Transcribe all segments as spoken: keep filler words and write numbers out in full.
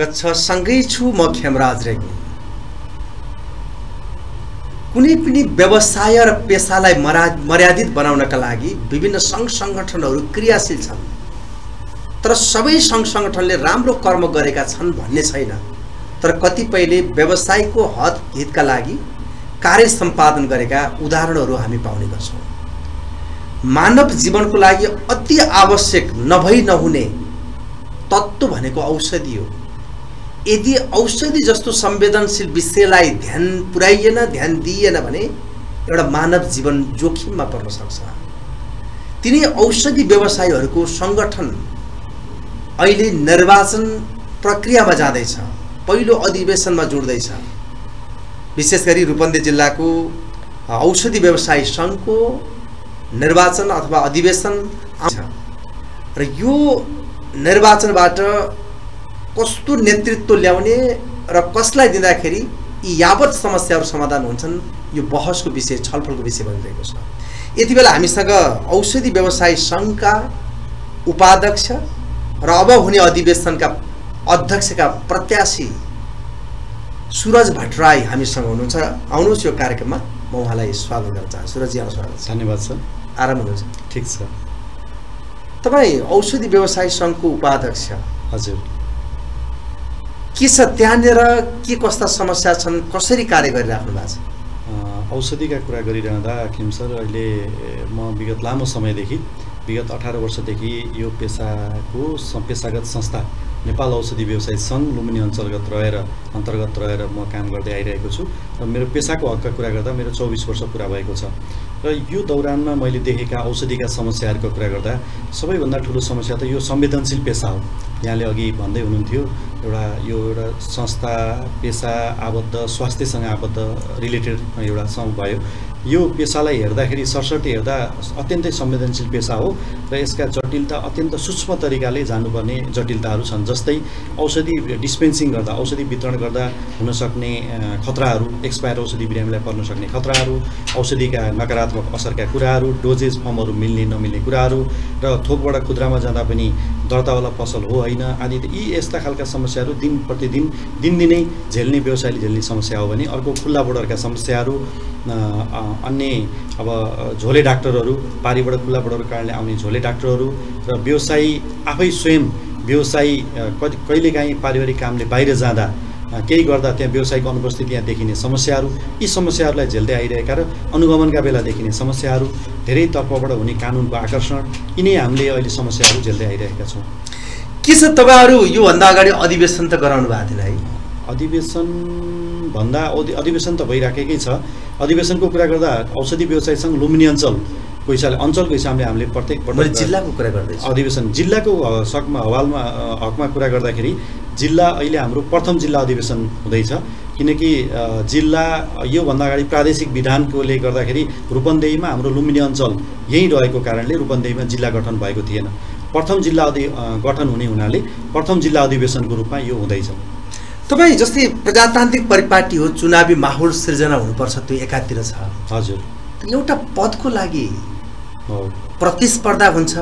स्वागत छ। सँगै छु म खेमराज रेग्मी। कुनै पनि व्यवसाय र पेसालाई मर्यादित बनाउनका लागि विभिन्न सङ्घ सङ्गठनहरू क्रियाशील छन्, तर सबै सङ्घ सङ्गठनले राम्रो कर्म गरेका छन् भन्ने छैन। तर कतिपयले व्यवसायको हक हितका लागि कार्य सम्पादन गरेका उदाहरणहरू हामी पाउने गर्छौँ। मानव जीवनको लागि अति आवश्यक नभई नहुने तत्त्व भनेको औषधि हो। यदि औषधि जस्तो संवेदनशील विषयलाई ध्यान पुर्याइएन, ध्यान दिइएन भने एउटा मानव जीवन जोखिममा पर्न सक्छ। तिनी औषधि व्यवसायीहरूको संगठन अहिले निर्वाचन प्रक्रियामा जाँदैछ, पहिलो अधिवेशनमा जोड्दैछ। विशेष गरी रूपन्देही जिल्लाको औषधि व्यवसायी संघको निर्वाचन अथवा अधिवेशन र यो निर्वाचनबाट कस्तो नेतृत्व ल्याउने र कसलाई दिँदाखेरि यी यावत समस्याहरू समाधान हुन्छन्, यो बहसको विषय, छलफलको विषय बनिरहेको छ। यति बेला हामीसँग औषधि व्यवसायी संघका उपाध्यक्ष र अब हुने अधिवेशनका अध्यक्षका प्रत्याशी सुरज भट्टराई हामीसँग हुनुहुन्छ। आउनुहोस् यो कार्यक्रममा, म उहाँलाई स्वागत गर्न चाहन्छु। सुरजजी, स्वागत। धन्यवाद सर। आराम हुनुहुन्छ? ठिक छ। तपाईँ औषधि व्यवसायी संघको उपाध्यक्ष, हजुर, के छ त्यहाँनिर? के कस्ता समस्या छन्? कसरी कार्य गरिराख्नु भएको छ? औषधिका कुरा गरिरहँदा किम सर, अहिले म विगत लामो समयदेखि, विगत अठार वर्षदेखि यो पेसाको पेसागत संस्था नेपाल औषधि व्यवसायी संघ लुम्बिनी अन्तर्गत रहेर अन्तर्गत रहेर म काम गर्दै आइरहेको छु। र मेरो पेसाको हकका कुरा गर्दा मेरो चौबिस वर्ष पुरा भएको छ। र यो दौरानमा मैले देखेका औषधिका समस्याहरूको कुरा गर्दा सबैभन्दा ठुलो समस्या त यो संवेदनशील पेसा हो। यहाँले अघि भन्दै हुनुहुन्थ्यो, एउटा यो एउटा संस्था पेसा आबद्ध, स्वास्थ्यसँग आबद्ध रिलेटेड एउटा सङ्घ भयो। यो पेसालाई हेर्दाखेरि, सरसर्टी हेर्दा अत्यन्तै संवेदनशील पेसा हो र यसका जटिलता अत्यन्त सूक्ष्म तरिकाले जानुपर्ने जटिलताहरू छन्। जस्तै औषधि डिस्पेन्सिङ गर्दा, औषधि वितरण गर्दा हुन सक्ने खतराहरू, एक्सपायर औषधि बिरामीलाई पर्न सक्ने खतराहरू, औषधिका नकारात्मक असरका कुराहरू, डोजेज फर्महरू मिल्ने नमिल्ने कुराहरू र थोकबाट खुद्रामा जाँदा पनि दर्तावाला पसल हो होइन आदि, यी यस्ता खालका समस्याहरू दिन प्रतिदिन दिनदिनै झेल्ने, व्यवसायले झेल्ने समस्या हो भने अर्को खुल्ला बोर्डरका समस्याहरू, अन्य अब झोले डाक्टरहरू, पारीबाट खुल्ला बोर्डरको कारणले आउने झोले डाक्टरहरू र व्यवसायी आफै स्वयं व्यवसायी कहिलेकाहीँ पारिवारिक कामले बाहिर जाँदा केही गर्दा त्यहाँ व्यवसायको अनुपस्थिति, यहाँ देखिने समस्याहरू, यी समस्याहरूलाई झेल्दै आइरहेका र अनुगमनका बेला देखिने समस्याहरू, धेरै तर्फबाट हुने कानुनको आकर्षण, यिनै हामीले अहिले समस्याहरू झेल्दै आइरहेका छौँ। के छ तपाईँहरू योभन्दा अगाडि अधिवेशन त गराउनु भएको थिएन है? अधिवेशन भन्दा अधिवेशन त भइराखेकै छ। अधिवेशनको कुरा गर्दा औषधि व्यवसायी संघ लुम्बिनी अञ्चल को हिसाबले, अञ्चलको हिसाबले हामीले प्रत्येक पटक जिल्लाको कुरा गर्दैछ। अधिवेशन जिल्लाको सकमा हवालमा हकमा कुरा गर्दाखेरि जिल्ला अहिले हाम्रो प्रथम जिल्ला अधिवेशन हुँदैछ, किनकि जिल्ला योभन्दा अगाडि प्रादेशिक विधानकोले गर्दाखेरि रूपन्देहीमा हाम्रो लुम्बिनी अञ्चल यहीँ रहेको कारणले रूपन्देहीमा जिल्ला गठन भएको थिएन। प्रथम जिल्ला अधि गठन हुने हुनाले प्रथम जिल्ला अधिवेशनको रूपमा यो हुँदैछ। तपाईँ जस्तै प्रजातान्त्रिक परिपाटी हो, चुनावी माहौल सिर्जना हुनुपर्छ, त्यो एकातिर छ, हजुर। एउटा पदको लागि प्रतिस्पर्धा हुन्छ,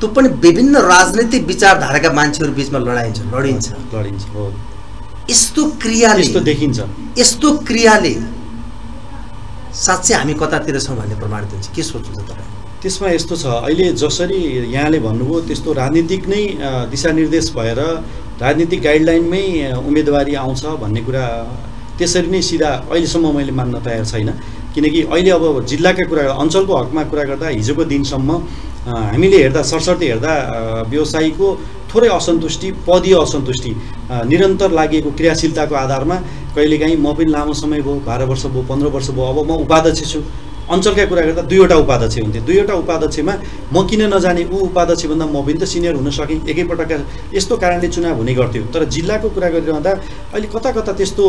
त्यो पनि विभिन्न राजनीतिक विचारधाराका मान्छेहरू बिचमा लडाइन्छ, लडिन्छ लडिन्छ यस्तो क्रियाले यस्तो देखिन्छ। यस्तो क्रियाले साँच्चै हामी कतातिर छौँ भन्ने प्रमाणित हुन्छ। के सोच्नुहुन्छ तपाईँ त्यसमा? यस्तो छ, अहिले जसरी यहाँले भन्नुभयो त्यस्तो राजनीतिक नै दिशानिर्देश भएर राजनीतिक गाइडलाइनमै उम्मेदवारी आउँछ भन्ने कुरा त्यसरी नै सिधा अहिलेसम्म मैले मान्न तयार छैन, किनकि अहिले अब जिल्लाका कुरा, अञ्चलको हकमा कुरा गर्दा हिजोको दिनसम्म हामीले हेर्दा, सरसर्ती हेर्दा व्यवसायीको थोरै असन्तुष्टि, पदीय असन्तुष्टि, निरन्तर लागेको क्रियाशीलताको आधारमा कहिलेकाहीँ म पनि लामो समय भयो, बाह्र वर्ष भयो, पन्ध्र वर्ष भयो, अब म उपाध्यक्ष छु। अञ्चलका कुरा गर्दा दुईवटा उपाध्यक्ष हुन्थे, दुईवटा उपाध्यक्षमा म किन नजाने, ऊ उपाध्यक्षभन्दा म पनि त सिनियर हुन सकेँ, एकैपटकका यस्तो कारणले चुनाव हुने गर्थ्यो। तर जिल्लाको कुरा गरिरहँदा अहिले कता कता त्यस्तो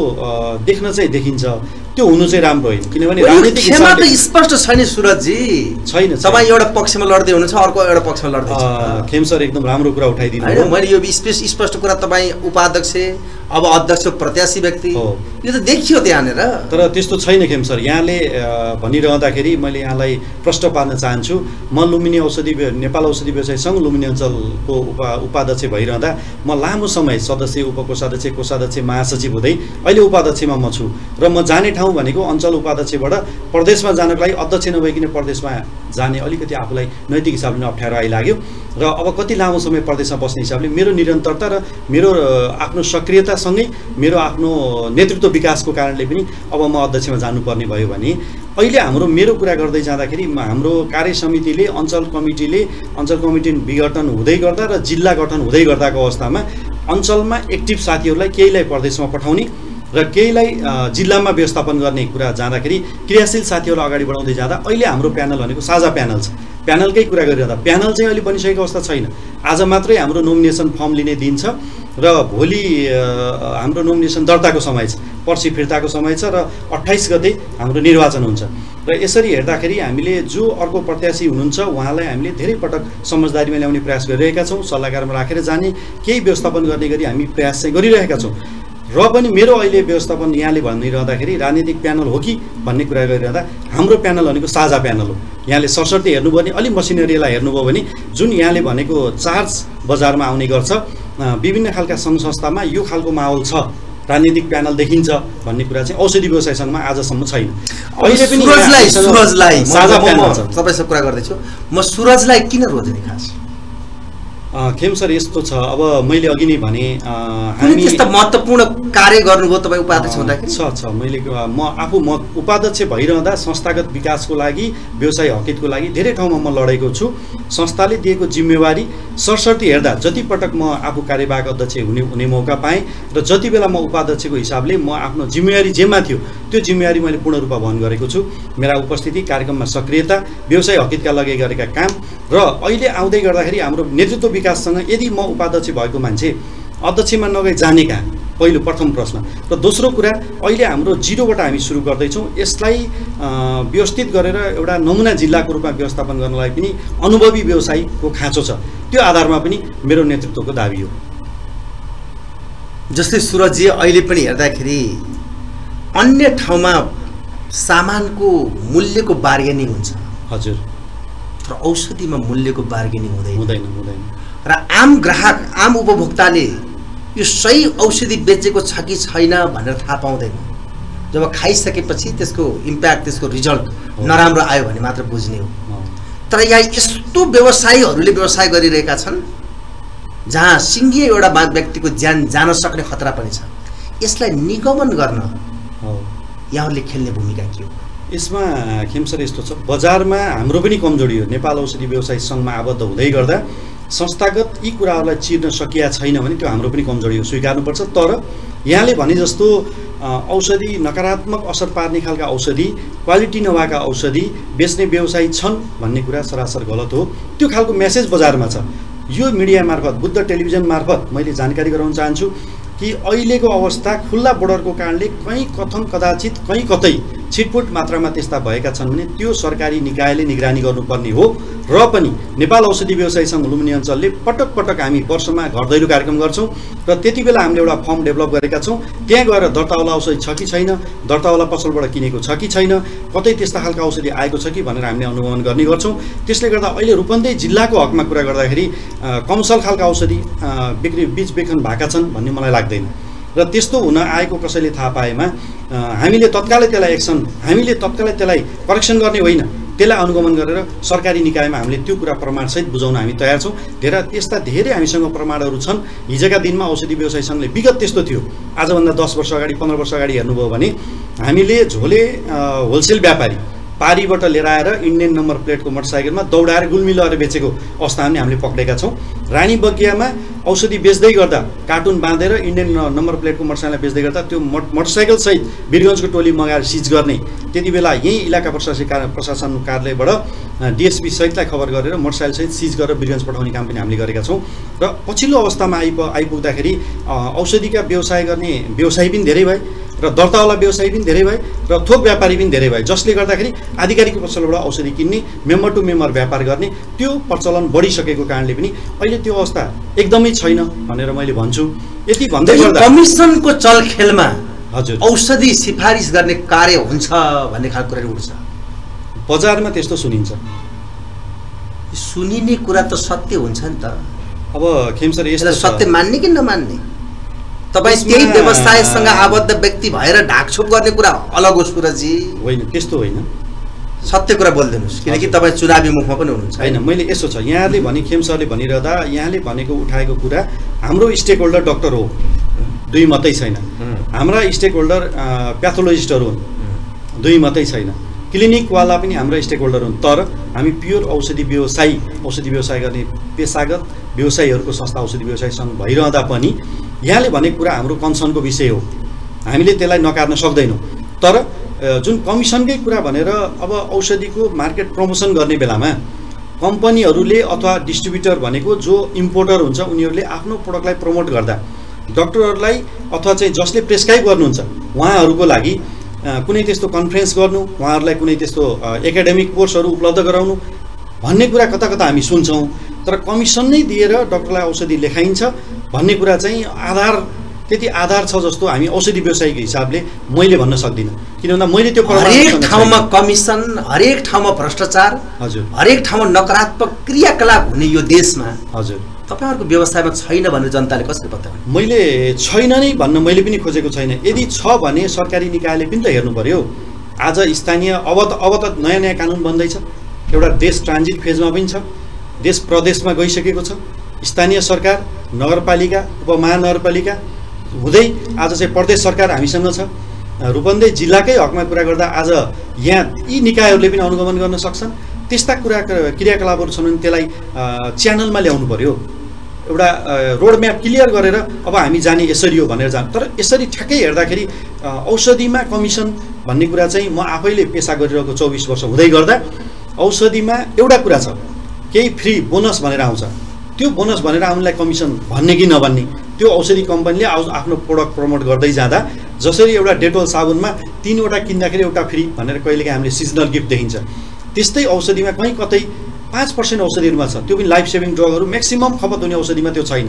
देख्न चाहिँ देखिन्छ, त्यो हुनु चाहिँ राम्रो होइन, किनभने राजनीतिक हिसाबमा त स्पष्ट छैन। सुरजजी छैन, तपाईँ एउटा पक्षमा लड्दै हुनुहुन्छ, अर्को एउटा पक्षमा लड्दै हुनुहुन्छ। खेम सर एकदम राम्रो कुरा उठाइदिनु भयो। मैले यो स्पष्ट कुरा, तपाईँ उपाध्यक्ष अब अध्यक्ष प्रत्याशी व्यक्ति, यो त देखियो त्यहाँनिर, तर त्यस्तो छैन। खेम सर यहाँले भनिरहँदा गर्दाखेरि मैले यहाँलाई प्रश्न पार्न चाहन्छु। म लुम्बिनी औषधि नेपाल औषधि व्यवसाय संघ लुम्बिनी अञ्चलको उपा उपाध्यक्ष भइरहँदा म लामो समय सदस्य उपकोषाध्यक्ष कोषाध्यक्ष महासचिव हुँदै अहिले उपाध्यक्षमा म छु र म जाने ठाउँ भनेको अञ्चल उपाध्यक्षबाट प्रदेशमा जानको लागि अध्यक्ष नभइकन प्रदेशमा जाने अलिकति आफूलाई नैतिक हिसाबले अप्ठ्यारो आइलाग्यो र अब कति लामो समय प्रदेशमा बस्ने हिसाबले मेरो निरन्तरता र मेरो आफ्नो सक्रियता सँगै मेरो आफ्नो नेतृत्व विकासको कारणले पनि अब म अध्यक्षमा जानुपर्ने भयो भने अहिले हाम्रो मेरो कुरा गर्दै जाँदाखेरि हाम्रो कार्य समितिले अञ्चल कमिटीले अञ्चल कमिटी विघटन हुँदै गर्दा र जिल्ला गठन हुँदै गर्दाको अवस्थामा अञ्चलमा एक्टिभ साथीहरूलाई केहीलाई प्रदेशमा पठाउने र केहीलाई जिल्लामा व्यवस्थापन गर्ने कुरा जाँदाखेरि क्रियाशील साथीहरूलाई अगाडि बढाउँदै जाँदा अहिले हाम्रो प्यानल भनेको साझा प्यानल छ। प्यानलकै कुरा गरिरहँदा प्यानल चाहिँ अहिले बनिसकेको अवस्था छैन। आज मात्रै हाम्रो नोमिनेसन फर्म लिने दिन छ र भोलि हाम्रो नोमिनेसन दर्ताको समय छ, पर्सि फिर्ताको समय छ र अट्ठाइस गते हाम्रो निर्वाचन हुन्छ र यसरी हेर्दाखेरि हामीले जो अर्को प्रत्याशी हुनुहुन्छ उहाँलाई हामीले धेरै पटक समझदारीमा ल्याउने प्रयास गरिरहेका छौँ। सल्लाहकारमा राखेर जाने केही व्यवस्थापन गर्ने गरी हामी प्रयास चाहिँ गरिरहेका छौँ र पनि मेरो अहिले व्यवस्थापन यहाँले भनिरहँदाखेरि राजनीतिक प्यानल हो कि भन्ने कुरा गरिरहँदा हाम्रो प्यानल भनेको साझा प्यानल हो। यहाँले सरसर्ती हेर्नुभयो भने अलि मसिनेरीलाई हेर्नुभयो भने जुन यहाँले भनेको चार्ज बजारमा आउने गर्छ विभिन्न खालका सङ्घ संस्थामा यो खालको माहौल छ, राजनीतिक प्यानल देखिन्छ भन्ने कुरा चाहिँ औषधि व्यवसायसङ्घमा आजसम्म छैन। अहिले पनि सुरजलाई सुरजलाई साझा प्यानल छ। तपाईसँग कुरा गर्दैछु म सुरजलाई किन रोज्ने खास खेम सर यस्तो छ। अब मैले अघि नै भने हामी त्यस्तो महत्त्वपूर्ण कार्य गर्नुभयो तपाईँ उपाध्यक्ष हुँदाखेरि छ छ मैले म आफू म उपाध्यक्ष भइरहँदा संस्थागत विकासको लागि व्यवसाय हकितको लागि धेरै ठाउँमा म लडेको छु। संस्थाले दिएको जिम्मेवारी सरसर्ती हेर्दा जति पटक म आफू कार्यवाहक अध्यक्ष हुने हुने मौका पाएँ र जति बेला म उपाध्यक्षको हिसाबले म आफ्नो जिम्मेवारी जेमा थियो त्यो जिम्मेवारी मैले पूर्ण रूपमा वहन गरेको छु। मेरा उपस्थिति कार्यक्रममा सक्रियता व्यवसाय हकितका लागि गरेका काम र अहिले आउँदै गर्दाखेरि हाम्रो नेतृत्व विकाससँग यदि म उपाध्यक्ष भएको मान्छे अध्यक्षमा नगई जाने कहाँ, पहिलो प्रथम प्रश्न। र दोस्रो कुरा अहिले हाम्रो जिरोबाट हामी सुरु गर्दैछौँ। यसलाई व्यवस्थित गरेर एउटा नमुना जिल्लाको रूपमा व्यवस्थापन गर्नलाई पनि अनुभवी व्यवसायीको खाँचो छ। त्यो आधारमा पनि मेरो नेतृत्वको दाबी हो। जस्तै सुरजी अहिले पनि हेर्दाखेरि अन्य ठाउँमा सामानको मूल्यको बार्गेनिङ हुन्छ हजुर, तर औषधिमा मूल्यको बार्गेनिङ हुँदैन हुँदैन र आम ग्राहक आम उपभोक्ताले यो सही औषधि बेचेको छ कि छैन भनेर थाहा पाउँदैन। जब खाइसकेपछि त्यसको इम्प्याक्ट त्यसको रिजल्ट नराम्रो आयो भने मात्र बुझ्ने हो। तर यहाँ यस्तो व्यवसायीहरूले व्यवसाय गरिरहेका छन् जहाँ सिङ्गिए एउटा व्यक्तिको ज्यान जान सक्ने खतरा पनि छ। यसलाई निगमन गर्न यहाँहरूले खेल्ने भूमिका के हो? यसमा खेमसर यस्तो छ, बजारमा हाम्रो पनि कमजोरी हो। नेपाल औषधि व्यवसाय सङ्घमा आबद्ध हुँदै गर्दा संस्थागत यी कुराहरूलाई चिर्न सकिया छैन भने त्यो हाम्रो पनि कमजोरी हो, स्वीकार्नुपर्छ। तर यहाँले भने जस्तो औषधि नकारात्मक असर पार्ने खालका औषधि क्वालिटी नभएका औषधि बेच्ने व्यवसायी छन् भन्ने कुरा सरासर गलत हो। त्यो खालको म्यासेज बजारमा छ। यो मिडिया मार्फत बुद्ध टेलिभिजन मार्फत मैले जानकारी गराउन चाहन्छु कि अहिलेको अवस्था खुल्ला बोर्डरको कारणले कहीँ कथम कदाचित कहीँ कतै छिटपुट मात्रामा त्यस्ता भएका छन् भने त्यो सरकारी निकायले निगरानी गर्नुपर्ने हो। र पनि नेपाल औषधि व्यवसाय सङ्घ लुम्बिनी अञ्चलले पटक पटक हामी वर्षमा घर दैलो कार्यक्रम गर्छौँ र त्यति बेला हामीले एउटा फर्म डेभलप गरेका छौँ। त्यहाँ गएर दर्तावाला औषधि छ कि छैन, दर्तावाला पसलबाट किनेको छ कि छैन, कतै त्यस्ता खालका औषधि आएको छ कि भनेर हामीले अनुगमन गर्ने गर्छौँ। त्यसले गर्दा अहिले रूपन्देही जिल्लाको हकमा कुरा गर्दाखेरि कमसल खालका औषधि बिक्री बिच बेखन भएका छन् भन्ने मलाई लाग्दैन र त्यस्तो हुन आएको कसैले थाहा पाएमा हामीले तत्कालै त्यसलाई एक्सन हामीले तत्कालै त्यसलाई करेक्सन गर्ने होइन, त्यसलाई अनुगमन गरेर सरकारी निकायमा हामीले त्यो कुरा प्रमाणसहित बुझाउन हामी तयार छौँ। धेरै त्यस्ता धेरै हामीसँग प्रमाणहरू छन्। हिजोका दिनमा औषधि व्यवसाय सङ्घले विगत त्यस्तो थियो, आजभन्दा दस वर्ष अगाडि पन्ध्र वर्ष अगाडि हेर्नुभयो भने हामीले झोले होलसेल व्यापारी पारीबाट लिएर आएर इन्डियन नम्बर प्लेटको मोटरसाइकलमा दौडाएर गुल्मी लगाएर बेचेको अवस्था पनि हामीले पक्रेका छौँ। रानी बगियामा औषधि बेच्दै गर्दा कार्टुन बाँधेर इन्डियन नम्बर प्लेटको मोटरसाइकल बेच्दै गर्दा त्यो मोटरसाइकलसहित वीरगञ्जको टोली मगाएर सिज गर्ने, त्यति बेला यही इलाका प्रशासनिक प्रशासन कार्यालयबाट डिएसपी सहितलाई खबर गरेर मोटरसाइकलसहित सिज गरेर वीरगञ्ज पठाउने काम पनि हामीले गरेका छौँ। र पछिल्लो अवस्थामा आइप आइपुग्दाखेरि औषधिका व्यवसाय गर्ने व्यवसायी पनि धेरै भए र दर्तावाला व्यवसायी पनि धेरै भए र थोक व्यापारी पनि धेरै भए, जसले गर्दाखेरि आधिकारिक पसलबाट औषधि किन्ने मेम्बर टु मेम्बर व्यापार गर्ने त्यो प्रचलन बढिसकेको कारणले पनि अहिले त्यो अवस्था एकदमै छैन भनेर मैले भन्छु। यति भन्दै गर्दा कमिसनको चलखेलमा हजुर औषधि सिफारिस गर्ने कार्य हुन्छ भन्ने खालको कुरा उठ्छ। बजारमा त्यस्तो सुनिन्छ। सुनिने कुरा त सत्य हुन्छ नि त। अब खेम सर यसलाई सत्य मान्ने कि नमान्ने तपाई त्यही व्यवसायसँग आबद्ध व्यक्ति भएर ढाकछोप गर्ने कुरा अलग हो सुरजी। होइन त्यस्तो होइन, सत्य कुरा बोल्दिनुस् किनकि तपाई चुनावी मुखमा पनि हुनुहुन्छ। हैन मैले यसो छ यहाँले भने खेम सरले भनिरहदा यहाँले भनेको उठाएको कुरा हाम्रो स्टेक होल्डर डाक्टर हो दुई मात्रै छैन, हाम्रा स्टेक होल्डर प्याथोलोजिस्टहरु हुन् दुई मात्रै छैन, क्लिनिक वाला पनि हाम्रो स्टेक होल्डर हुन्, तर हामी प्योर औषधि व्यवसायी औषधि व्यवसाय गर्ने पेशागत व्यवसायीहरुको संस्था औषधि व्यवसाय संघ भइरहँदा पनि यहाँले भनेको कुरा हाम्रो कन्सर्नको विषय हो, हामीले त्यसलाई नकार्न सक्दैनौं। तर जुन कमिसनकै कुरा भनेर अब औषधिको मार्केट प्रमोसन गर्ने बेलामा कम्पनीहरूले अथवा डिस्ट्रिब्युटर भनेको जो इम्पोर्टर हुन्छ उनीहरूले आफ्नो प्रोडक्टलाई प्रमोट गर्दा डाक्टरहरूलाई अथवा चाहिँ जसले प्रेस्क्राइब गर्नुहुन्छ उहाँहरूको लागि कुनै त्यस्तो कन्फ्रेन्स गर्नु, उहाँहरूलाई कुनै त्यस्तो एकाडेमिक कोर्सहरू उपलब्ध गराउनु भन्ने कुरा कता कता हामी सुन्छौं। तर कमिसन नै दिएर डाक्टरलाई औषधि लेखाइन्छ भन्ने कुरा चाहिँ आधार त्यति आधार छ जस्तो हामी औषधि व्यवसायीको हिसाबले मैले भन्न सक्दिन, किनभने मैले त्यो हरेक ठाउँमा कमिसन, हरेक ठाउँमा भ्रष्टाचार, हजुर हरेक ठाउँमा नकारात्मक क्रियाकलाप हुने यो देशमा हजुर तपाईहरुको व्यवसायमा छैन भन्ने जनताले कसरी बताउने? मैले छैन नै भन्न मैले पनि खोजेको छैन, यदि छ भने सरकारी निकायले पनि त हेर्नु पर्यो। आज स्थानीय अब त अब त नयाँ नयाँ कानुन बन्दैछ, एउटा देश ट्रान्जिट फेजमा पनि छ, देश प्रदेशमा गइसकेको छ, स्थानीय सरकार नगरपालिका उपमहानगरपालिका हुँदै आज चाहिँ प्रदेश सरकार हामीसँग छ, रूपन्देही जिल्लाकै हकमा कुरा गर्दा आज यहाँ यी निकायहरूले पनि अनुगमन गर्न सक्छन्। त्यस्ता कुरा क्रियाकलापहरू छन् भने त्यसलाई च्यानलमा ल्याउनु पर्यो, एउटा रोडम्याप क्लियर गरेर अब हामी जाने यसरी हो भनेर जान्छ। तर यसरी ठ्याक्कै हेर्दाखेरि औषधिमा कमिसन भन्ने कुरा चाहिँ म आफैले पेशा गरिरहेको चौबिस वर्ष हुँदै गर्दा औषधिमा एउटा कुरा छ केही फ्री बोनस भनेर आउँछ, त्यो बोनस भनेर आउनलाई कमिसन भन्ने कि नभन्ने त्यो औषधि कम्पनीले आफ्नो प्रोडक्ट प्रमोट गर्दै जाँदा जसरी एउटा डेटोल साबुनमा तीनवटा किन्दाखेरि एउटा फ्री भनेर कहिलेकाहीँ हामीले सिजनल गिफ्ट देखिन्छ, त्यस्तै औषधिमा कहीँ कतै पाँच पर्सेन्ट औषधिहरूमा छ, त्यो पनि लाइफ सेभिङ ड्रगहरू म्याक्सिमम खपत हुने औषधिमा त्यो छैन,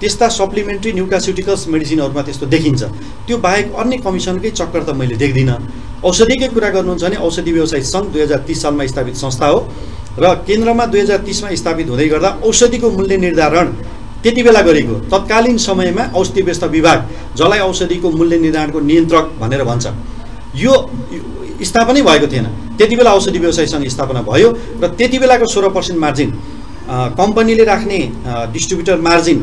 त्यस्ता सप्लिमेन्ट्री न्युट्रास्युटिकल्स मेडिसिनहरूमा त्यस्तो देखिन्छ। त्यो बाहेक अन्य कमिसनकै चक्कर त मैले देख्दिनँ। औषधिकै कुरा गर्नुहुन्छ भने औषधि व्यवसाय सङ्घ दुई हजार तीस सालमा स्थापित संस्था हो र केन्द्रमा दुई हजार तीसमा स्थापित हुँदै गर्दा औषधिको मूल्य निर्धारण त्यति बेला गरेको तत्कालीन समयमा औषधि व्यवस्था विभाग जसलाई औषधिको मूल्य निर्धारणको नियन्त्रक भनेर भन्छ यो स्थापना भएको थिएन, त्यति बेला औषधि व्यवसाय सङ्घ स्थापना भयो र त्यति बेलाको सोह्र पर्सेन्ट मार्जिन कम्पनीले राख्ने डिस्ट्रिब्युटर मार्जिन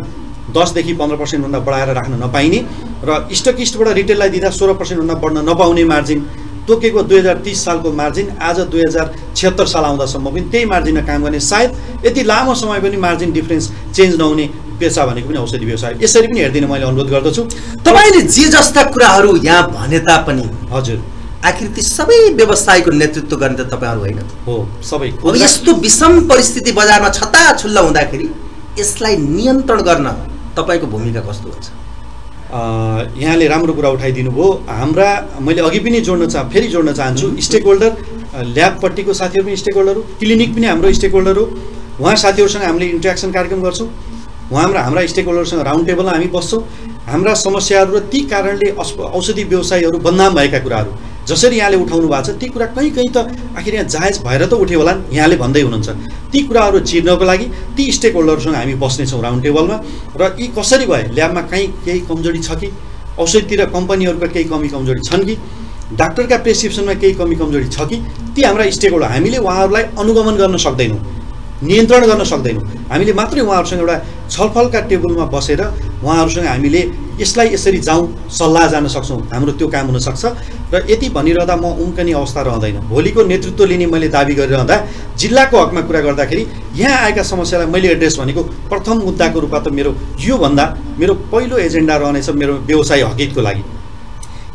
दस देखि पन्ध्र पर्सेन्टभन्दा बढाएर राख्न नपाइने र स्टकिस्टबाट रिटेललाई दिँदा सोह्र पर्सेन्टभन्दा बढ्न नपाउने मार्जिन तोकेको दुई हजार तीस सालको मार्जिन आज दुई हजार छिहत्तर साल आउँदासम्म पनि त्यही मार्जिनमा काम गर्ने, सायद यति लामो समय पनि मार्जिन डिफ्रेन्स चेन्ज नहुने पेसा भनेको पनि औषधि व्यवसाय। यसरी पनि हेर्दिन मैले अनुरोध गर्दछु। तपाईँले जे जस्ता कुराहरू यहाँ भने तापनि हजुर आखिर ती सबै व्यवसायको नेतृत्व गर्ने त तपाईँहरू होइन हो सबै। अब यस्तो विषम परिस्थिति बजारमा छताछुल्ला हुँदाखेरि यसलाई नियन्त्रण गर्न तपाईँको भूमिका कस्तो हुन्छ? यहाँले राम्रो कुरा उठाइदिनु भयो। हाम्रा मैले अघि पनि जोड्न चाह फेरि जोड्न चाहन्छु स्टेक होल्डर ल्याबपट्टिको साथीहरू पनि स्टेक होल्डर हो, क्लिनिक पनि हाम्रो स्टेक होल्डर हो, उहाँ साथीहरूसँग हामीले इन्ट्रेक्सन कार्यक्रम गर्छौँ, उहाँ हाम्रा हाम्रा स्टेक होल्डरसँग राउन्ड टेबलमा हामी बस्छौँ, हाम्रा समस्याहरू र ती कारणले औषधि व्यवसायीहरू बदनाम भएका कुराहरू जसरी यहाँले उठाउनु भएको छ ती कुरा कहीँ कहीँ त आखिर यहाँ जायज भएर त उठ्यो होला यहाँले भन्दै हुनुहुन्छ, ती कुराहरू चिर्नको लागि ती स्टेक होल्डरसँग हामी बस्नेछौँ राउन्ड टेबलमा र यी कसरी भए ल्याबमा कहीँ केही कमजोरी छ कि औषधितिर कम्पनीहरूका केही कमी कमजोरी छन् कि डाक्टरका प्रेस्क्रिप्सनमा केही कमी कमजोरी छ कि ती हाम्रा स्टेक होल्डर हामीले उहाँहरूलाई अनुगमन गर्न सक्दैनौँ, नियन्त्रण गर्न सक्दैनौँ। हामीले मात्रै उहाँहरूसँग एउटा छलफलका टेबलमा बसेर उहाँहरूसँग हामीले यसलाई यसरी जाउँ सल्लाह जान सक्छौँ, हाम्रो त्यो काम हुनसक्छ। र यति भनिरहँदा म उम्कने अवस्था रहँदैन। भोलिको नेतृत्व लिने मैले दाबी गरिरहँदा जिल्लाको हकमा कुरा गर्दाखेरि यहाँ आएका समस्यालाई मैले एड्रेस भनेको प्रथम मुद्दाको रूपमा त मेरो योभन्दा मेरो पहिलो एजेन्डा रहनेछ मेरो व्यवसाय हकितको लागि।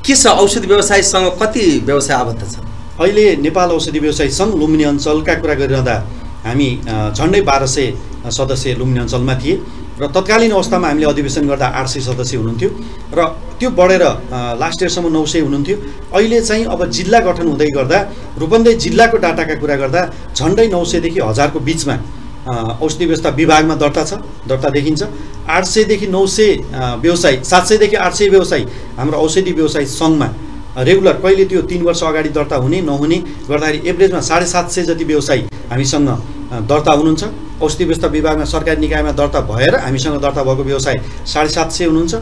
के छ औषधि व्यवसायसँग कति व्यवसाय आबद्ध छ? अहिले नेपाल औषधि व्यवसाय सङ्घ लुम्बिनी अञ्चलका कुरा गरिरहँदा हामी झन्डै बाह्र सय सदस्य लुम्बिनी अञ्चलमा थिए र तत्कालीन अवस्थामा हामीले अधिवेशन गर्दा आठ सय सदस्य हुनुहुन्थ्यो र त्यो बढेर लास्ट इयरसम्म नौ सय हुनुहुन्थ्यो। अहिले चाहिँ अब जिल्ला गठन हुँदै गर्दा रूपन्देही जिल्लाको डाटाका कुरा गर्दा झन्डै नौ सयदेखि हजारको बिचमा औषधि व्यवस्था विभागमा दर्ता छ, दर्ता देखिन्छ। आठ सयदेखि नौ सय व्यवसाय, सात सयदेखि आठ सय व्यवसाय हाम्रो औषधि व्यवसाय सङ्घमा रेगुलर कहिले त्यो तीन वर्ष अगाडि दर्ता हुने नहुने गर्दाखेरि एभरेजमा साढे सात सय जति व्यवसायी हामीसँग दर्ता हुनुहुन्छ। औषधि व्यवस्था विभागमा सरकारी निकायमा दर्ता भएर हामीसँग दर्ता भएको व्यवसाय साढे सात सय हुनुहुन्छ।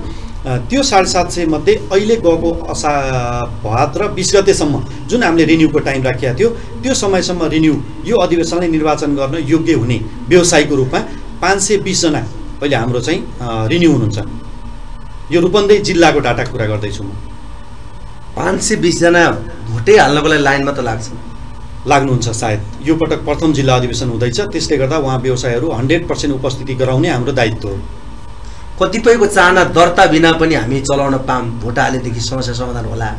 त्यो साढे सात सय मध्ये अहिले गएको असा भाद्र बीस गतेसम्म जुन हामीले रिन्यूको टाइम राखेको थियो त्यो समयसम्म रिन्यू यो अधिवेशनले निर्वाचन गर्न योग्य हुने व्यवसायीको रूपमा पाँच सय बीस जना अहिले हाम्रो चाहिँ रिन्यू हुनुहुन्छ। यो रूपन्देही जिल्लाको डाटाको कुरा गर्दैछु म। पाँच सय बीस जना भोटै हाल्नको लागि लाइनमा त लाग्छ लाग्नुहुन्छ सायद। यो पटक प्रथम जिल्ला अधिवेशन हुँदैछ, त्यसले गर्दा वहाँ व्यवसायहरू हन्ड्रेड पर्सेंट उपस्थिति गराउने हाम्रो दायित्व हो। कतिपयको चाहना दर्ता बिना पनि हामी चलाउन पाम भोट हालेदेखि समस्या समाधान होला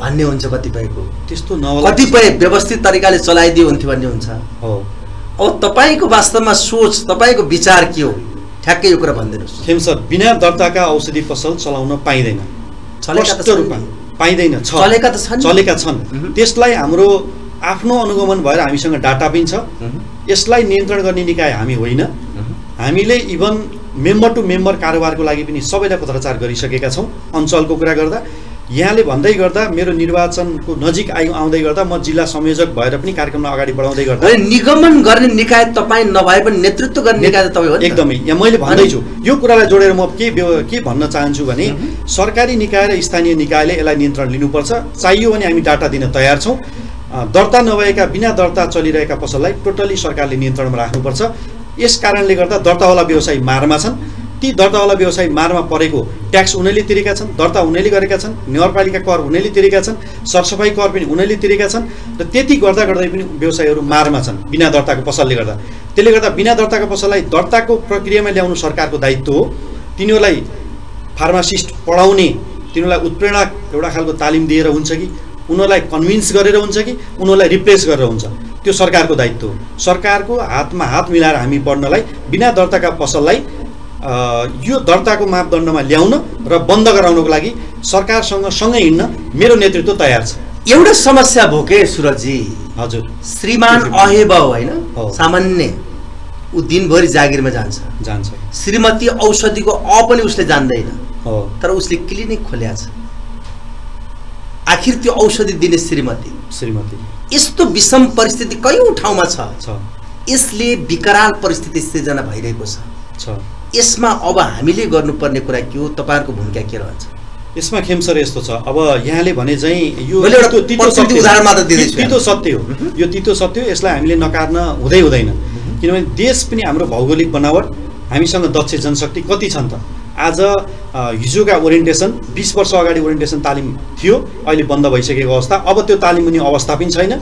भन्ने हुन्छ कतिपयको, त्यस्तो नहोला कतिपय व्यवस्थित तरिकाले चलाइदियो हुन्थ्यो भन्ने हुन्छ। हो अब तपाईको वास्तवमा सोच तपाईको विचार के हो ठ्याक्कै यो कुरा भन्दिनुस्। खेमसर बिना दर्ताका औषधि पसल चलाउन पाइदैन, चलेका त रूपमा पाइदैन, चलेका त छन् चलेका छन् त्यसलाई हाम्रो आफ्नो अनुगमन भएर हामीसँग डाटा पनि छ। यसलाई नियन्त्रण गर्ने निकाय हामी होइन। हामीले इभन मेम्बर टु मेम्बर कारोबारको लागि पनि सबैलाई पत्रचार गरिसकेका छौँ। अञ्चलको कुरा गर्दा यहाँले भन्दै गर्दा मेरो निर्वाचनको नजिक आइ आउँदै गर्दा म जिल्ला संयोजक भएर पनि कार्यक्रमलाई अगाडि बढाउँदै गर्दा निगमन गर्ने निकाय तपाईँ नभए पनि नेतृत्व गर्ने निकाय त तपाईँ हो। एकदमै यहाँ मैले भन्दैछु यो कुरालाई जोडेर म के के भन्न चाहन्छु भने सरकारी निकाय र स्थानीय निकायले यसलाई नियन्त्रण लिनुपर्छ। चाहियो भने हामी डाटा दिन तयार छौँ। दर्ता नभएका बिना दर्ता चलिरहेका पसललाई टोटली सरकारले नियन्त्रणमा राख्नुपर्छ। यस कारणले गर्दा दर्तावाला व्यवसायी मारमा छन्। ती दर्तावाला व्यवसायी मारमा परेको ट्याक्स उनीले तिरेका छन्, दर्ता उनीले गरेका छन्, नगरपालिका कर उनीले तिरेका छन्, सरसफाई कर पनि उनीले तिरेका छन् र त्यति गर्दा गर्दै पनि व्यवसायीहरू मारमा छन् बिना दर्ताको पसलले गर्दा। त्यसले गर्दा बिना दर्ताको पसललाई दर्ताको प्रक्रियामा ल्याउनु सरकारको दायित्व हो। तिनीहरूलाई फार्मासिस्ट पढाउने, तिनीहरूलाई उत्प्रेरणाक एउटा खालको तालिम दिएर हुन्छ कि उनीहरूलाई कन्भिन्स गरेर हुन्छ कि उनीहरूलाई रिप्लेस गरेर हुन्छ, त्यो सरकारको दायित्व हो। सरकारको हातमा हात मिलाएर हामी बढ्नलाई बिना दर्ताका पसललाई यो दर्ताको मापदण्डमा ल्याउन र बन्द गराउनको लागि सरकारसँग सँगै हिँड्न मेरो नेतृत्व तयार छ। एउटा समस्या भोके सुरजी। हजुर श्रीमान अहेब होइन सामान्य ऊ दिनभरि जागिरमा जान्छ जान्छ श्रीमती औषधिको अ पनि उसले जान्दैन हो, तर उसले क्लिनिक खोलेको छ। आखिर त्यो औषधि दिने श्रीमती श्रीमती यस्तो विषम परिस्थिति कयौं ठाउँमा छ। यसले विकराल परिस्थिति सृजना भइरहेको छ। यसमा अब हामीले गर्नुपर्ने कुरा के हो, तपाईहरुको भूमिका के रहन्छ यसमा? खेमसर यस्तो छ, अब यहाँले भने चाहिँ यो तितो सत्य उदाहरणमा त दिदैछु, तितो सत्य हो, यो तितो सत्य हो, यसलाई हामीले नकार्न हुँदै हुँदैन। किनभने देश पनि हाम्रो भौगोलिक बनावट, हामीसँग दक्ष जनशक्ति कति छन् त? आज हिजोका ओरिएन्टेसन बीस वर्ष अगाडि ओरिएन्टेसन तालिम थियो, अहिले बन्द भइसकेको अवस्था, अब त्यो तालिम हुने अवस्था पनि छैन।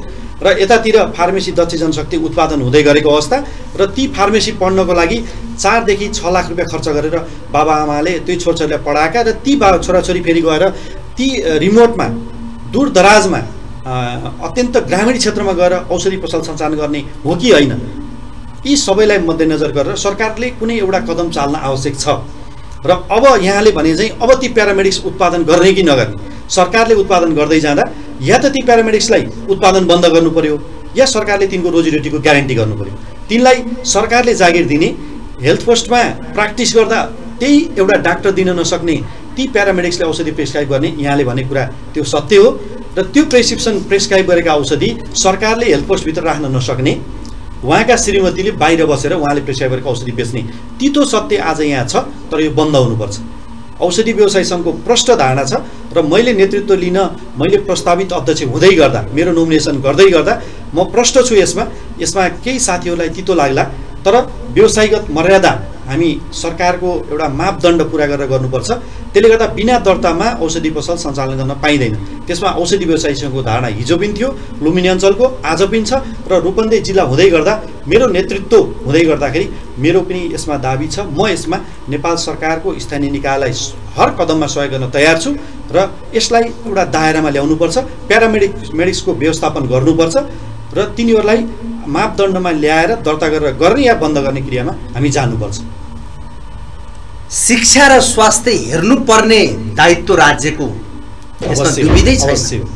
र यतातिर फार्मेसी दक्ष जनशक्ति उत्पादन हुँदै गरेको अवस्था र ती फार्मेसी पढ्नको लागि चारदेखि छ लाख रुपियाँ खर्च गरेर बाबाआमाले त्यही छोराछोरीलाई पढाएका र ती बा छोराछोरी फेरि गएर ती रिमोटमा दूरदराजमा अत्यन्त ग्रामीण क्षेत्रमा गएर औषधि पसल सञ्चालन गर्ने हो कि होइन? यी सबैलाई मध्यनजर गरेर सरकारले कुनै एउटा कदम चाल्न आवश्यक छ। र अब यहाँले भने चाहिँ अब ती प्यारामेडिक्स उत्पादन गर्ने कि नगर्ने? सरकारले उत्पादन गर्दै जाँदा या त ती प्यारामेडिक्सलाई उत्पादन बन्द गर्नु पर्यो या सरकारले तिनको रोजीरोटीको ग्यारेन्टी गर्नु पर्यो। तिनलाई सरकारले जागिर दिने, हेल्थ पोस्टमा प्र्याक्टिस गर्दा त्यही एउटा डाक्टर दिन नसक्ने ती प्यारामेडिक्सले औषधि प्रेस्क्राइब गर्ने यहाँले भने कुरा त्यो सत्य हो। र त्यो प्रेस्क्रिप्सन प्रेस्क्राइब गरेका औषधि सरकारले हेल्थ पोस्टभित्र राख्न नसक्ने, वहाँका श्रीमतीले बाहिर बसेर उहाँले प्रेस्क्राइब गरेको औषधि बेच्ने, तितो सत्य आज यहाँ छ। तर यो बन्द हुनुपर्छ। औषधि व्यवसाय सङ्घको प्रष्ट धारणा छ र मैले नेतृत्व लिन मैले प्रस्तावित अध्यक्ष हुँदै गर्दा मेरो नोमिनेसन गर्दै गर्दा म प्रष्ट छु। यसमा यसमा केही साथीहरूलाई तितो लाग्ला, तर व्यवसायगत मर्यादा हामी सरकारको एउटा मापदण्ड पुरा गरेर गर्नुपर्छ। त्यसले गर्दा बिना दर्तामा औषधि पसल सञ्चालन गर्न पाइँदैन। त्यसमा औषधि व्यवसायीसँगको धारणा हिजो पनि थियो, लुम्बिनी अञ्चलको आज पनि छ र रूपन्देही जिल्ला हुँदै गर्दा मेरो नेतृत्व हुँदै गर्दाखेरि मेरो पनि यसमा दाबी छ। म यसमा नेपाल सरकारको स्थानीय निकायलाई हर कदममा सहयोग गर्न तयार छु र यसलाई एउटा दायरामा ल्याउनुपर्छ। प्यारामेडिक्स मेडिक्सको व्यवस्थापन गर्नुपर्छ र तिनीहरूलाई मापदण्डमा ल्याएर दर्ता गरेर गर्ने या बन्द गर्ने क्रियामा हामी जानुपर्छ। शिक्षा र स्वास्थ्य हेर्नुपर्ने दायित्व राज्यको यसमा दुविधै छैन,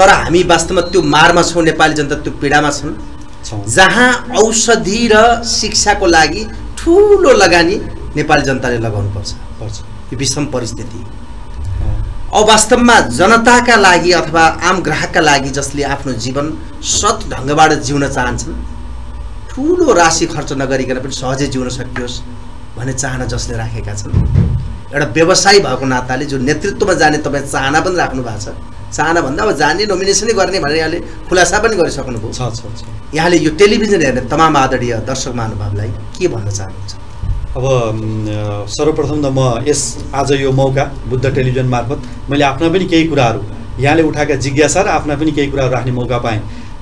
तर हामी वास्तवमा त्यो मारमा छौँ। नेपाली जनता त्यो पीडामा छन् जहाँ औषधि र शिक्षाको लागि ठुलो लगानी नेपाली जनताले लगाउनुपर्छ। यो विषम परिस्थिति अब वास्तव में जनता का लागि अथवा आम ग्राहक का लागि जिसले आफ्नो जीवन सत ढंगबाट जिउन चाहन्छन् ठूलो राशि खर्च नगरिकन पनि सहजै जिउन सकियोस् भन्ने चाहना जसले राखेका छन् एउटा व्यवसायी भएको नाताले जो नेतृत्वमा जाने तपाई चाहना पनि राख्नु भएको छ। चाहना भन्दा अब जाने नोमिनेसनै गर्ने भनेर यहाँले खुलासा पनि गरिसक्नुभयो। यहाँले यो टेलिभिजन हेर्ने तमाम आदरणीय दर्शक महानुभावलाई के भन्न चाहनुहुन्छ? अब सर्वप्रथम त म यस आज यो मौका बुद्ध टेलिभिजन मार्फत मैले आफ्ना पनि केही कुराहरू यहाँले उठाएका जिज्ञासा र आफ्ना पनि केही कुराहरू राख्ने मौका पाएँ।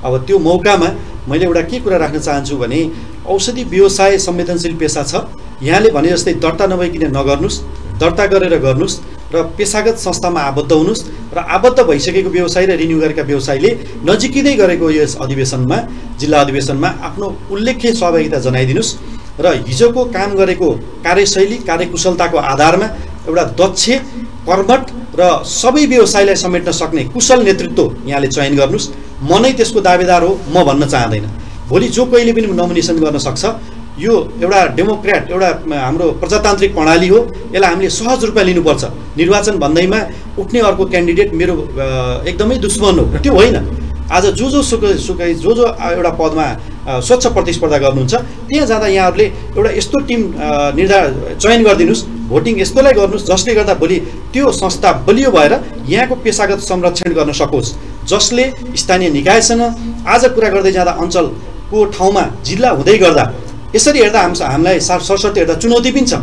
अब त्यो मौकामा मैले एउटा के कुरा राख्न चाहन्छु भने औषधि व्यवसाय संवेदनशील पेसा छ। यहाँले भने जस्तै दर्ता नभइकन नगर्नुस्, दर्ता गरेर गर्नुस् र पेसागत संस्थामा आबद्ध हुनुस् र आबद्ध भइसकेको व्यवसाय र रिन्यू गरेका व्यवसायले नजिकिँदै गरेको यस अधिवेशनमा जिल्ला अधिवेशनमा आफ्नो उल्लेख्य सहभागिता जनाइदिनुस् र हिजोको काम गरेको कार्यशैली कार्यकुशलताको आधारमा एउटा दक्ष कर्मठ र सबै व्यवसायलाई समेट्न सक्ने कुशल नेतृत्व यहाँले चयन गर्नुस्। म नै त्यसको दावेदार हो म भन्न चाहदैन। भोलि जो कहिले पनि नोमिनेसन गर्न सक्छ। यो एउटा डेमोक्रेट एउटा हाम्रो प्रजातान्त्रिक प्रणाली हो। यसलाई हामीले सहज रूपमा लिनुपर्छ। निर्वाचन भन्दैमा उठ्ने अर्को क्यान्डिडेट मेरो एकदमै दुश्मन हो त्यो होइन। आज जो जो सुकै सुकै जो जो एउटा पदमा स्वच्छ प्रतिस्पर्धा गर्नुहुन्छ त्यहाँ जाँदा यहाँहरूले एउटा यस्तो टिम निर्धारण चयन गरिदिनुस्, भोटिङ यस्तोलाई गर्नुस् जसले गर्दा भोलि त्यो संस्था बलियो भएर यहाँको पेसागत संरक्षण गर्न सकोस्, जसले स्थानीय निकायसँग आज कुरा गर्दै जाँदा अञ्चलको ठाउँमा जिल्ला हुँदै गर्दा यसरी हेर्दा हाम हामीलाई सरस्वती हेर्दा चुनौती पनि छ।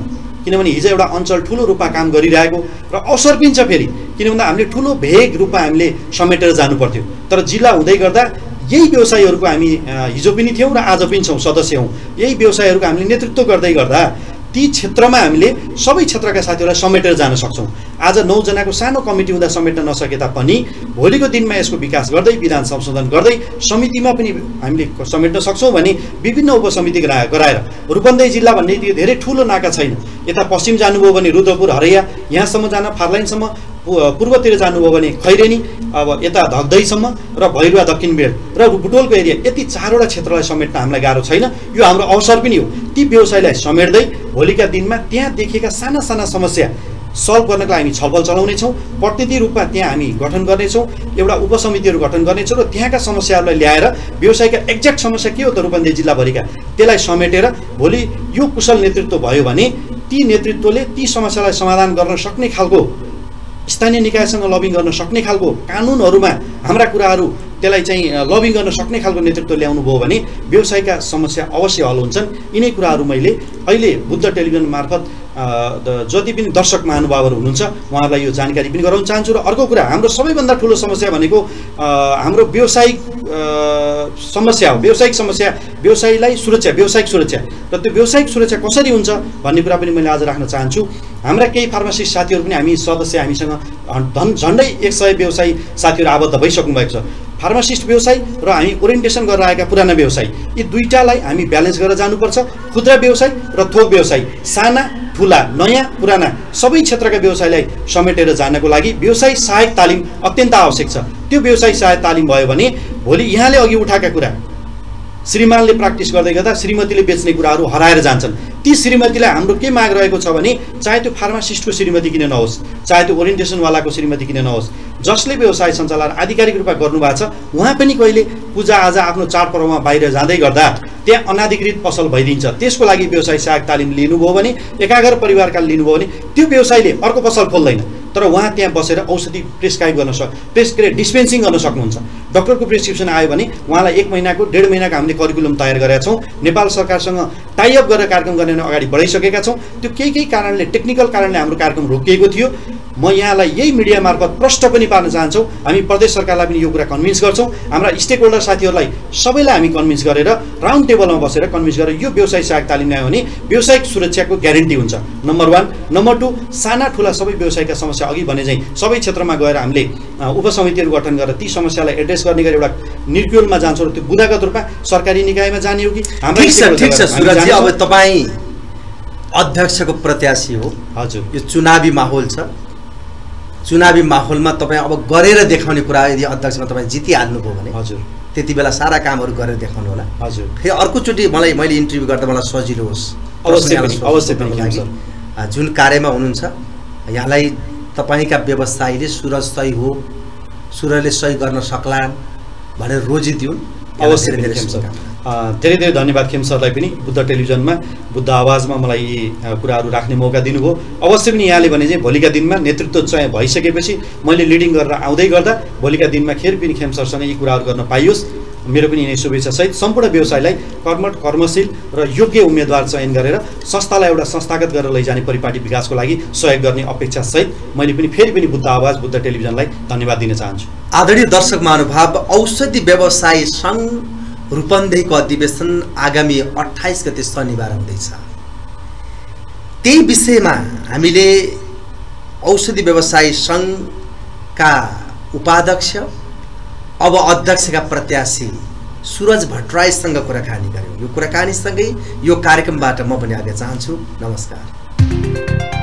किनभने हिजो एउटा अञ्चल ठुलो रूपमा काम गरिरहेको र अवसर पनि छ फेरि, किन भन्दा हामीले ठुलो भेग रूपमा हामीले समेटेर जानु पर्थ्यो। तर जिल्ला हुँदै गर्दा यही व्यवसायीहरूको हामी हिजो पनि थियौँ र आज पनि छौँ, सदस्य हौँ। यही व्यवसायीहरूको हामीले नेतृत्व गर्दै गर्दा ती क्षेत्रमा हामीले सबै क्षेत्रका साथीहरूलाई समेटेर जान सक्छौँ। आज नौ जनाको सानो कमिटी हुँदा समेट्न नसके तापनि भोलिको दिनमा यसको विकास गर्दै विधान संशोधन गर्दै समितिमा पनि हामीले समेट्न सक्छौँ भने विभिन्न उपसमिति गराएर रूपन्देही जिल्ला भन्ने धेरै ठुलो नाका छैन। यता पश्चिम जानुभयो भने रुद्रपुर हरैया यहाँसम्म जान, फारलाइनसम्म, पूर्वतिर जानुभयो भने खैरेनी, अब यता धकधहीसम्म र भैरुवा दक्षिण बेड र बुटोलको एरिया, यति चारवटा क्षेत्रलाई समेट्न हामीलाई गाह्रो छैन। यो हाम्रो अवसर पनि हो। ती व्यवसायलाई समेट्दै भोलिका दिनमा त्यहाँ देखेका साना साना समस्या सल्भ गर्नको लागि हामी छलफल चलाउनेछौँ। प्रतिनिधि रूपमा त्यहाँ हामी गठन गर्नेछौँ, एउटा उपसमितिहरू गठन गर्नेछौँ र त्यहाँका समस्याहरूलाई ल्याएर व्यवसायका एक्ज्याक्ट समस्या के हो त रूपन्देही जिल्लाभरिका त्यसलाई समेटेर भोलि यो कुशल नेतृत्व भयो भने ती नेतृत्वले ती समस्यालाई समाधान गर्न सक्ने खालको, स्थानीय निकायसँग लबिङ गर्न सक्ने खालको, कानुनहरूमा हाम्रा कुराहरू त्यसलाई चाहिँ लबिङ गर्न सक्ने खालको नेतृत्व ल्याउनु भयो भने व्यवसायका समस्या अवश्य हल हुन्छन्। यिनै कुराहरू मैले अहिले बुद्ध टेलिभिजन मार्फत जति पनि दर्शक महानुभावहरू हुनुहुन्छ उहाँहरूलाई यो जानकारी पनि गराउन चाहन्छु। र अर्को कुरा, हाम्रो सबैभन्दा ठुलो समस्या भनेको हाम्रो व्यावसायिक समस्या हो। व्यावसायिक समस्या, व्यवसायीलाई सुरक्षा, व्यावसायिक सुरक्षा र त्यो व्यावसायिक सुरक्षा कसरी हुन्छ भन्ने कुरा पनि मैले आज राख्न चाहन्छु। हाम्रा केही फार्मासिस्ट साथीहरू पनि हामी सदस्य, हामीसँग धन झन्डै एक सय व्यवसायी साथीहरू आबद्ध भइसक्नु भएको छ। फार्मासिस्ट व्यवसाय र हामी ओरिएन्टेसन गरेर आएका पुराना व्यवसायी, यी दुईटालाई हामी ब्यालेन्स गरेर जानुपर्छ। खुद्रा व्यवसाय र थोक व्यवसाय, साना ठुला नयाँ पुराना सबै क्षेत्रका व्यवसायलाई समेटेर जानको लागि व्यवसाय सहायक तालिम अत्यन्त आवश्यक छ। त्यो व्यवसाय सहायक तालिम भयो भने भोलि यहाँले अघि उठाएका कुरा श्रीमानले प्र्याक्टिस गर्दै गर्दा श्रीमतीले बेच्ने कुराहरू हराएर जान्छन्। ती श्रीमतीलाई हाम्रो के माग रहेको छ भने चाहे त्यो फार्मासिस्टको श्रीमती किन नहोस्, चाहे त्यो ओरिएन्टेसनवालाको श्रीमती किन नहोस्, जसले व्यवसाय सञ्चालन आधिकारिक रूपमा गर्नुभएको छ उहाँ पनि कहिले पूजाआजा आफ्नो चाडपर्वमा बाहिर जाँदै गर्दा त्यहाँ अनाधिकृत पसल भइदिन्छ। त्यसको लागि व्यवसाय सहायक तालिम लिनुभयो भने, एकाग्र परिवारका लिनुभयो भने त्यो व्यवसायले अर्को पसल खोल्दैन, तर उहाँ त्यहाँ बसेर औषधि प्रिस्क्राइब गर्न सक् प्रेस्क्रे डिस्पेन्सिङ गर्न सक्नुहुन्छ। डक्टरको प्रिस्क्रिप्सन आयो भने उहाँलाई एक महिनाको डेढ महिनाको हामीले करिकुलम तयार गरेका छौँ। नेपाल सरकारसँग टाइअप गरेर कार्यक्रम गर्ने अगाडि बढाइसकेका छौँ। त्यो केही केही कारणले, टेक्निकल कारणले हाम्रो कार्यक्रम रोकिएको थियो। म यहाँलाई यही मिडिया मार्फत प्रष्ट पनि पार्न चाहन्छौँ। हामी प्रदेश सरकारलाई पनि यो कुरा कन्भिन्स गर्छौँ। हाम्रा स्टेक होल्डर साथीहरूलाई सबैलाई हामी कन्भिन्स गरेर राउन्ड टेबलमा बसेर कन्भिन्स गरेर यो व्यवसाय सहायक तालिम ल्यायो भने व्यावसायिक सुरक्षाको ग्यारेन्टी हुन्छ। Number one. नम्बर टू, साना ठुला सबै व्यवसायका समस्या अघि भने चाहिँ सबै क्षेत्रमा गएर हामीले उपसमितिहरू गठन गरेर ती समस्यालाई एड्रेस गर्ने गरी एउटा निर्क्युलमा जान्छौँ। त्यो बुदागत रूपमा सरकारी निकायमा जाने हो कि हाम्रो? अब तपाईँ अध्यक्षको प्रत्याशी हो, हजुर, यो चुनावी माहौल छ। चुनावी माहौलमा तपाईँ अब गरेर देखाउने कुरा, यदि अध्यक्षमा तपाईँ जितिहाल्नुभयो भने हजुर त्यति बेला सारा कामहरू गरेर देखाउनु होला। हजुर, फेरि अर्कोचोटि मलाई मैले इन्टरभ्यू गर्दा मलाई सजिलो होस्। अवश्य अवश्य जुन कार्यमा हुनुहुन्छ यहाँलाई तपाईंका व्यवसायीले सूरज सही हो सूर्यले सही गर्न सक्लान् भनेर रोजी दिउन्। अवश्य धेरै धेरै धन्यवाद खेम सरलाई पनि बुद्ध टेलिभिजनमा बुद्ध आवाजमा मलाई यी कुराहरू राख्ने मौका दिनुभयो। अवश्य पनि यहाँले भने चाहिँ भोलिका दिनमा नेतृत्व चयन भइसकेपछि मैले लिडिङ गरेर आउँदै गर्दा भोलिका दिनमा फेरि पनि खेम सरसँग यी कुराहरू गर्न पाइयोस् मेरो पनि यही शुभेच्छा सहित सम्पूर्ण व्यवसायलाई कर्मठ कर्मशील र योग्य उम्मेदवार चयन गरेर संस्थालाई एउटा संस्थागत गरेर लैजाने परिपाटी विकासको लागि सहयोग गर्ने अपेक्षा सहित मैले पनि फेरि पनि बुद्ध आवाज बुद्ध टेलिभिजनलाई धन्यवाद दिन चाहन्छु। आदरणीय दर्शक महानुभाव, औषधि व्यवसाय संघ रूपन्देहीको अधिवेशन आगामी अट्ठाइस गते शनिबार हुँदैछ। त्यही विषयमा हामीले औषधि व्यवसाय संघका उपाध्यक्ष अब अध्यक्ष का प्रत्याशी सूरज भट्टराईसँग कुराकानी गऱ्यौं। यो कुराकानीसँगै यो कार्यक्रमबाट म पनि आगे चाहन्छु। नमस्कार।